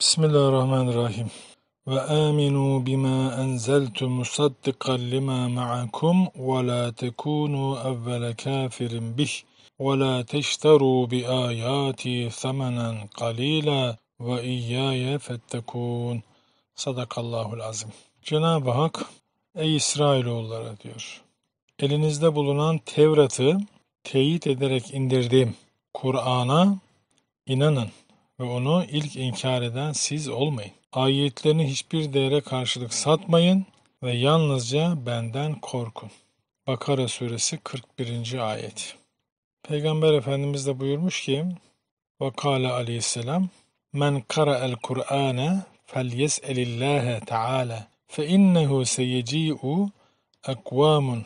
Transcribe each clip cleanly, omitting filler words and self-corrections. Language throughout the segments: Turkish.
Bismillahirrahmanirrahim. Ve aminu bima enzeltu musaddiqan lima ma'akum ve la tekunu evvele kafirin bih ve la teşteru bi ayati thamanan qalila ve iyyaya fettekun. Sadakallahu l-azim. Cenab-ı Hak, ey İsrailoğulları diyor, elinizde bulunan Tevrat'ı teyit ederek indirdiğim Kur'an'a inanın ve onu ilk inkar eden siz olmayın. Ayetlerini hiçbir değere karşılık satmayın ve yalnızca benden korkun. Bakara suresi 41. ayet. Peygamber Efendimiz de buyurmuş ki, وَقَالَ aleyhisselam, مَنْ قَرَأَ الْقُرْآنَ فَلْيَسْأَلِ اللّٰهَ تَعَالَى فَاِنَّهُ سَيَجِيءُ اَقْوَامٌ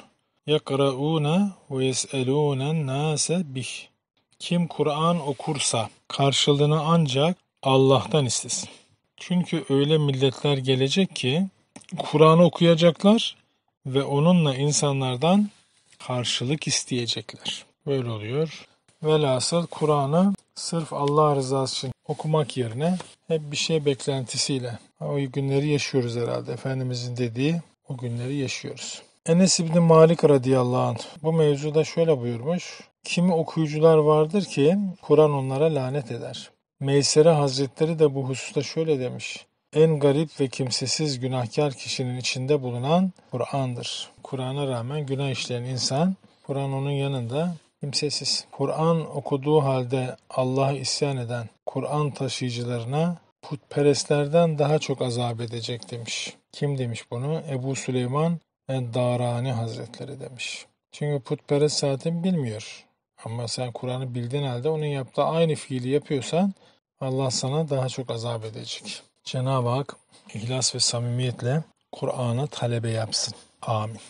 يَقْرَؤُونَ وَيَسْأَلُونَ النَّاسَ بِهِ. Kim Kur'an okursa karşılığını ancak Allah'tan istesin. Çünkü öyle milletler gelecek ki Kur'an'ı okuyacaklar ve onunla insanlardan karşılık isteyecekler. Böyle oluyor. Velhasıl Kur'an'ı sırf Allah rızası için okumak yerine hep bir şey beklentisiyle. O günleri yaşıyoruz herhalde. Efendimizin dediği o günleri yaşıyoruz. Enes ibn-i Malik radıyallahu anh bu mevzuda şöyle buyurmuş. Kimi okuyucular vardır ki Kur'an onlara lanet eder. Meysere Hazretleri de bu hususta şöyle demiş. En garip ve kimsesiz günahkar kişinin içinde bulunan Kur'an'dır. Kur'an'a rağmen günah işleyen insan, Kur'an onun yanında kimsesiz. Kur'an okuduğu halde Allah'a isyan eden Kur'an taşıyıcılarına putperestlerden daha çok azap edecek demiş. Kim demiş bunu? Ebu Süleyman Ed-Darani Hazretleri demiş. Çünkü putperest zaten bilmiyor. Ama sen Kur'an'ı bildiğin halde onun yaptığı aynı fiili yapıyorsan Allah sana daha çok azap edecek. Cenab-ı Hak ihlas ve samimiyetle Kur'an'ı talebe yapsın. Amin.